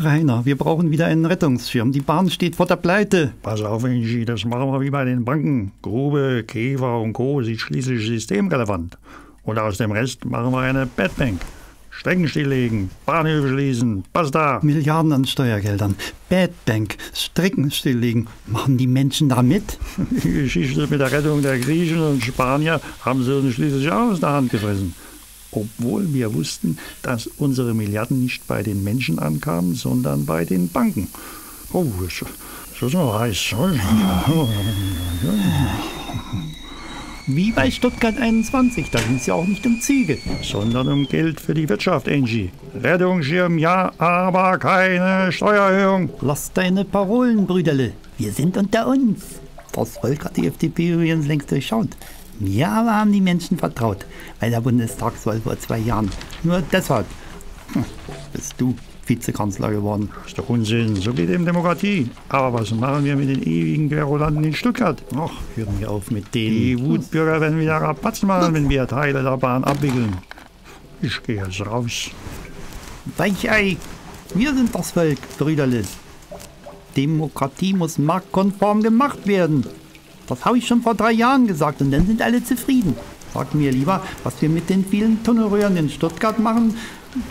Rainer, wir brauchen wieder einen Rettungsschirm. Die Bahn steht vor der Pleite. Pass auf, Angie, das machen wir wie bei den Banken. Grube, Käfer und Co. sind schließlich systemrelevant. Und aus dem Rest machen wir eine Badbank. Strecken stilllegen, Bahnhöfe schließen, basta. Milliarden an Steuergeldern, Badbank, Strecken stilllegen. Machen die Menschen da mit? Die Geschichte mit der Rettung der Griechen und Spanier haben sie uns schließlich auch aus der Hand gefressen. Obwohl wir wussten, dass unsere Milliarden nicht bei den Menschen ankamen, sondern bei den Banken. Oh, es ist noch heiß. Wie bei Stuttgart 21, da ging es ja auch nicht um Züge. Sondern um Geld für die Wirtschaft, Angie. Rettungsschirm ja, aber keine Steuererhöhung. Lass deine Parolen, Brüderle. Wir sind unter uns. Das Volk hat die FDP übrigens längst durchschaut. Mir aber haben die Menschen vertraut, bei der Bundestagswahl vor 2 Jahren. Nur deshalb bist du Vizekanzler geworden. Das ist doch Unsinn, so geht eben Demokratie. Aber was machen wir mit den ewigen Querulanten in Stuttgart? Ach, hören wir auf mit denen. Die Wutbürger werden wieder Rapazen machen, wenn wir Teile der Bahn abwickeln. Ich gehe jetzt raus. Weichei, wir sind das Volk, Brüderle. Demokratie muss marktkonform gemacht werden. Das habe ich schon vor 3 Jahren gesagt und dann sind alle zufrieden. Sag mir lieber, was wir mit den vielen Tunnelröhren in Stuttgart machen,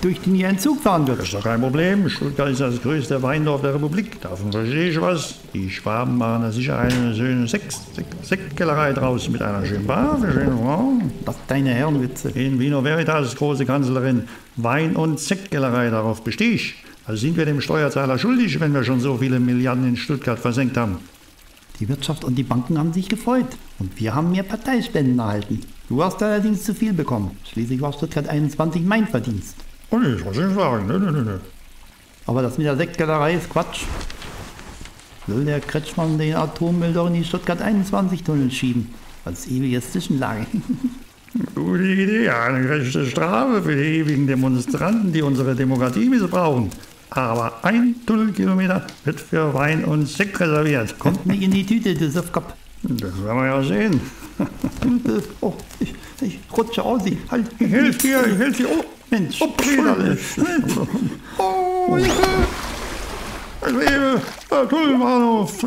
durch die nie ein Zug fahren wird. Das ist doch kein Problem. Stuttgart ist das größte Weindorf der Republik. Davon verstehe ich was. Die Schwaben machen da sicher eine schöne Sektkellerei draus mit einer schönen Bar. Das ist deine Herrenwitze. In Vino Veritas, große Kanzlerin, Wein- und Sektkellerei, darauf bestehe ich. Also sind wir dem Steuerzahler schuldig, wenn wir schon so viele Milliarden in Stuttgart versenkt haben. Die Wirtschaft und die Banken haben sich gefreut und wir haben mehr Parteistellen erhalten. Du hast allerdings zu viel bekommen. Schließlich war Stuttgart 21 mein Verdienst. Oh nee, das muss ich sagen. Nee. Aber das mit der Sektkellerei ist Quatsch. Will der Kretschmann den Atommüll doch in die Stuttgart 21-Tunnel schieben? Als ewiges Zwischenlager. Gute Idee, eine gerechte Strafe für die ewigen Demonstranten, die unsere Demokratie missbrauchen. Aber ein Tunnelkilometer wird für Wein und Sekt reserviert. Kommt nicht in die Tüte, du Suffkopf. Das werden wir ja sehen. Oh, ich rutsche aus. Halt. Ich helfe dir, Oh, Mensch. Oh, Brüderle. Oh, Hilfe. Ich lebe. Der Tunnelbahnhof.